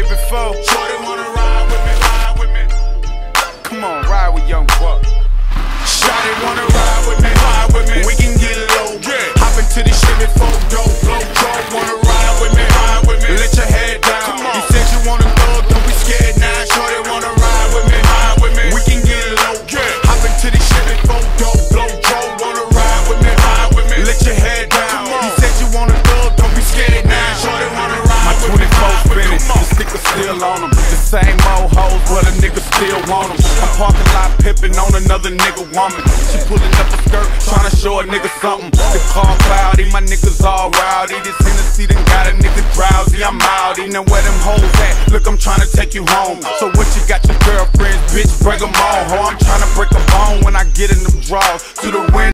it before. Shorty wanna ride with me, ride with me. Come on, ride with Young Buck. Shorty wanna ride with me, ride with me. We can get low, yeah. Hop into the shimmy, folk dope, blow dope. Wanna ride with me, ride with me. Let your head down. Come on. You said you wanna go, don't be scared now. Shorty wanna ride with me, ride with me. We can get low, yeah. Hop into the shimmy, folk dope, blow dope. Wanna ride with me, ride with me. Let your head down. You said you wanna go, don't be scared now. Shorty wanna ride with me, ride with me. The stickers still on them. The same old hoes, but a nigga still want them. I'm parking lot pimping on another nigga woman. She pulling up a skirt, tryna show a nigga something. The car cloudy, my niggas all rowdy. This Hennessy done got a nigga drowsy. I'm outy, now where them hoes at? Look, I'm tryna take you home. So what you got your girlfriends, bitch, break them all. Ho, I'm tryna break a bone when I get in them draws. To the wind.